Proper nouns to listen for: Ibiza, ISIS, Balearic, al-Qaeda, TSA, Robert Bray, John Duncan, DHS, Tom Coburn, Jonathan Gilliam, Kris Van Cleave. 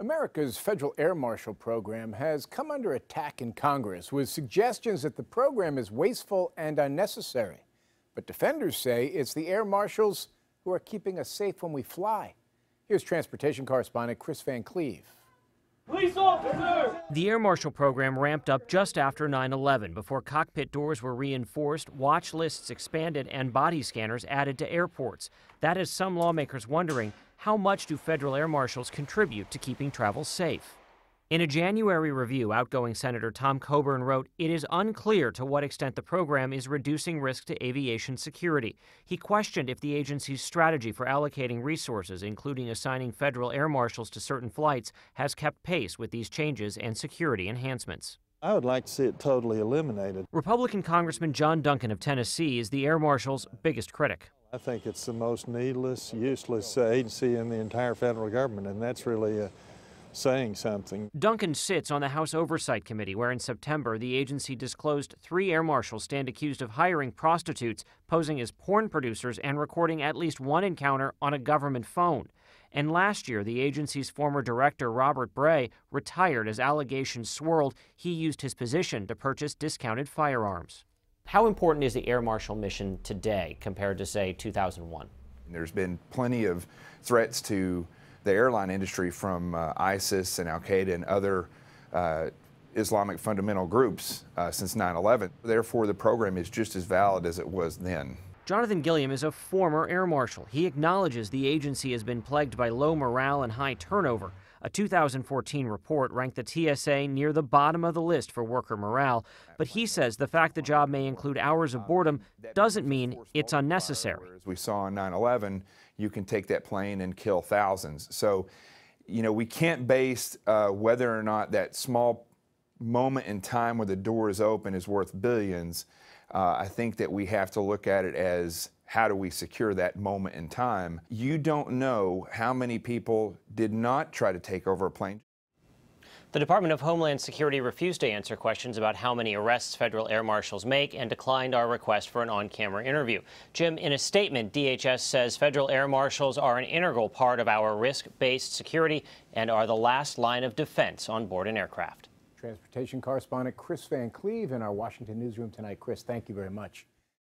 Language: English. America's federal air marshal program has come under attack in Congress with suggestions that the program is wasteful and unnecessary. But defenders say it's the air marshals who are keeping us safe when we fly. Here's transportation correspondent Kris Van Cleave. Police officer! The air marshal program ramped up just after 9/11, before cockpit doors were reinforced, watch lists expanded, and body scanners added to airports. That has some lawmakers wondering, how much do federal air marshals contribute to keeping travel safe? In a January review, outgoing Senator Tom Coburn wrote, "It is unclear to what extent the program is reducing risk to aviation security." He questioned if the agency's strategy for allocating resources, including assigning federal air marshals to certain flights, has kept pace with these changes and security enhancements. I would like to see it totally eliminated. Republican Congressman John Duncan of Tennessee is the air marshal's biggest critic. I think it's the most needless, useless agency in the entire federal government, and that's really saying something. Duncan sits on the House Oversight Committee, where in September the agency disclosed 3 air marshals stand accused of hiring prostitutes, posing as porn producers, and recording at least 1 encounter on a government phone. And last year, the agency's former director, Robert Bray, retired as allegations swirled. He used his position to purchase discounted firearms. How important is the air marshal mission today compared to, say, 2001? There's been plenty of threats to the airline industry from ISIS and al-Qaeda and other Islamic fundamental groups since 9/11. Therefore, the program is just as valid as it was then. Jonathan Gilliam is a former air marshal. He acknowledges the agency has been plagued by low morale and high turnover. A 2014 report ranked the TSA near the bottom of the list for worker morale, but he says the fact the job may include hours of boredom doesn't mean it's unnecessary. As we saw on 9/11, you can take that plane and kill thousands. So, you know, we can't base whether or not that small moment in time where the door is open is worth billions. I think that we have to look at it as, how do we secure that moment in time? You don't know how many people did not try to take over a plane. The Department of Homeland Security refused to answer questions about how many arrests federal air marshals make and declined our request for an on-camera interview. Jim, in a statement, DHS says federal air marshals are an integral part of our risk-based security and are the last line of defense on board an aircraft. Transportation correspondent Kris Van Cleave in our Washington newsroom tonight. Kris, thank you very much.